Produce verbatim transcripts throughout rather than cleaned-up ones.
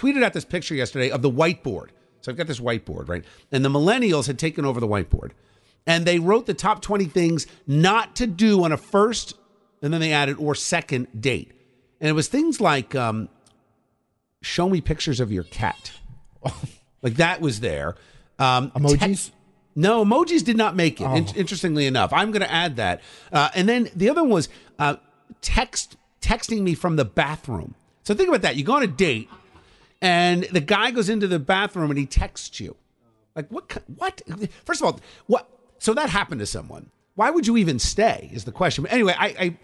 tweeted out this picture yesterday of the whiteboard. So I've got this whiteboard, right? And the millennials had taken over the whiteboard. And they wrote the top twenty things not to do on a first, and then they added, or second date. And it was things like, um, show me pictures of your cat. Like that was there. Um, emojis? Te- no, emojis did not make it, oh. in- interestingly enough. I'm going to add that. Uh, and then the other one was uh, text texting me from the bathroom. So think about that. You go on a date, and the guy goes into the bathroom, and he texts you. Like, what? What? First of all, what? So that happened to someone. Why would you even stay is the question. But anyway, I I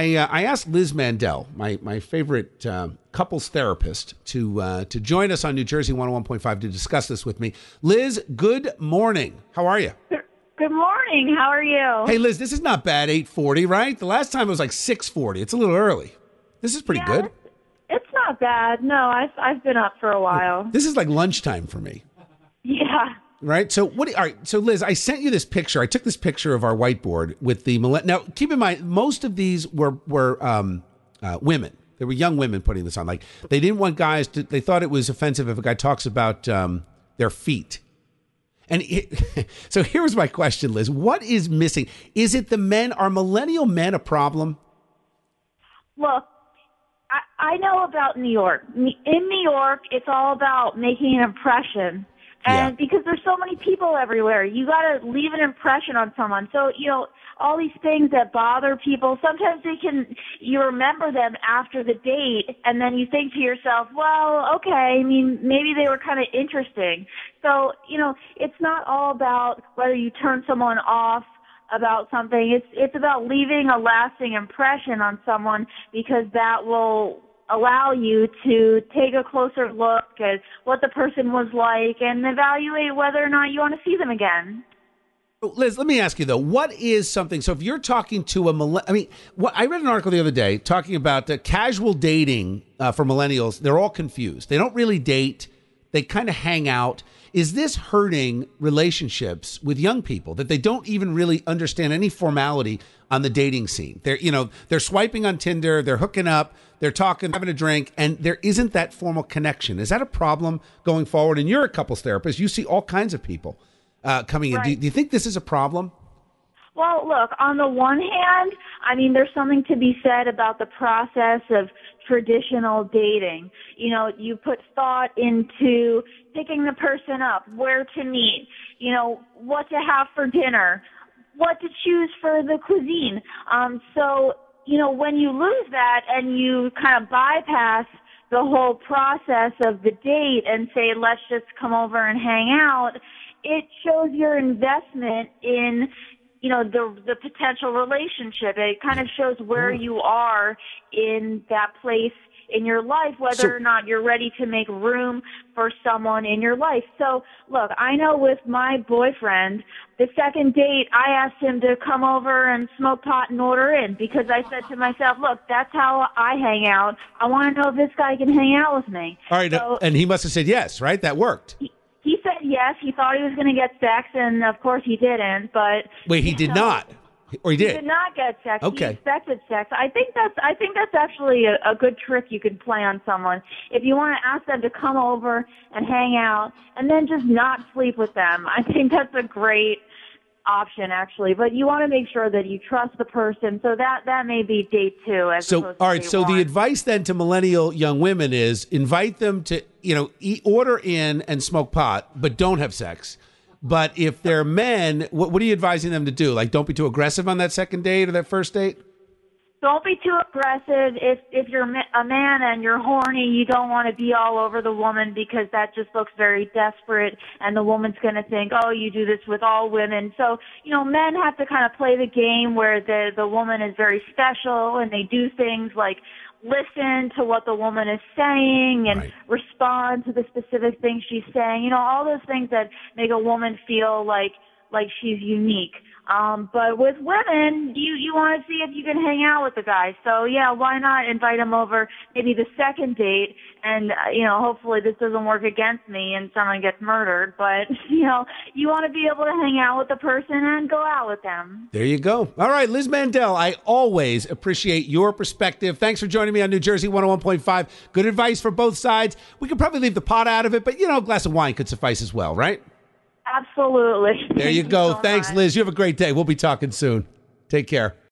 I, uh, I asked Liz Mandel, my my favorite uh, couples therapist, to uh, to join us on New Jersey one oh one point five to discuss this with me. Liz, good morning. How are you? Good morning. How are you? Hey, Liz, this is not bad. eight forty, right? The last time it was like six forty. It's a little early. This is pretty yeah, good. It's not bad. No, I've I've been up for a while. This is like lunchtime for me. Yeah. Right. So what? All right. So Liz, I sent you this picture. I took this picture of our whiteboard with the millenn- now. Keep in mind, most of these were were um, uh, women. There were young women putting this on. Like they didn't want guys to. They thought it was offensive if a guy talks about um, their feet. And it, so here was my question, Liz. What is missing? Is it the men? Are millennial men a problem? Look, I, I know about New York. In New York, it's all about making an impression. Yeah. And because there's so many people everywhere, you got to leave an impression on someone. So, you know, all these things that bother people, sometimes they can, you remember them after the date, and then you think to yourself, well, okay, I mean, maybe they were kind of interesting. So, you know, it's not all about whether you turn someone off about something. It's, it's about leaving a lasting impression on someone, because that will allow you to take a closer look at what the person was like and evaluate whether or not you want to see them again. Liz, let me ask you, though, what is something? So if you're talking to a millennial, I mean, what, I read an article the other day talking about uh, casual dating uh, for millennials. They're all confused. They don't really date. They kind of hang out. Is this hurting relationships with young people that they don't even really understand any formality on the dating scene? They're, you know, they're swiping on Tinder, they're hooking up, they're talking, having a drink, and there isn't that formal connection. Is that a problem going forward? And you're a couples therapist. You see all kinds of people uh, coming in. Right. Do, do you think this is a problem? Well, look, on the one hand, I mean, there's something to be said about the process of traditional dating. You know, you put thought into picking the person up, where to meet, you know, what to have for dinner, what to choose for the cuisine. Um, so, you know, when you lose that and you kind of bypass the whole process of the date and say, let's just come over and hang out, it shows your investment in, you know, the the potential relationship. It kind of shows where you are in that place in your life, whether so, or not you're ready to make room for someone in your life. So, look, I know with my boyfriend, the second date, I asked him to come over and smoke pot and order in, because I said to myself, look, that's how I hang out. I want to know if this guy can hang out with me. All right, so, and he must have said yes, right? That worked. He, he said yes. He thought he was going to get sex, and, of course, he didn't. But Wait, he did know, not. Or he did. He did not get sex. Okay. He expected sex. I think that's I think that's actually a, a good trick you can play on someone. If you want to ask them to come over and hang out and then just not sleep with them, I think that's a great option, actually. But you want to make sure that you trust the person. So that, that may be date two. As so, all right. So one. The advice then to millennial young women is invite them to, you know, eat, order in and smoke pot, but don't have sex. But if they're men, what, what are you advising them to do? Like, don't be too aggressive on that second date or that first date? Don't be too aggressive. If if you're a man and you're horny, you don't want to be all over the woman, because that just looks very desperate, and the woman's going to think, oh, you do this with all women. So, you know, men have to kind of play the game where the, the woman is very special, and they do things like listen to what the woman is saying and right. respond to the specific things she's saying. You know, all those things that make a woman feel like, like she's unique. Um, but with women, you, you want to see if you can hang out with the guy. So, yeah, why not invite him over maybe the second date? And, uh, you know, hopefully this doesn't work against me and someone gets murdered. But, you know, you want to be able to hang out with the person and go out with them. There you go. All right, Liz Mandel, I always appreciate your perspective. Thanks for joining me on New Jersey one oh one point five. Good advice for both sides. We could probably leave the pot out of it, but, you know, a glass of wine could suffice as well, right? Absolutely. There you go. Thanks, Liz. You have a great day. We'll be talking soon. Take care.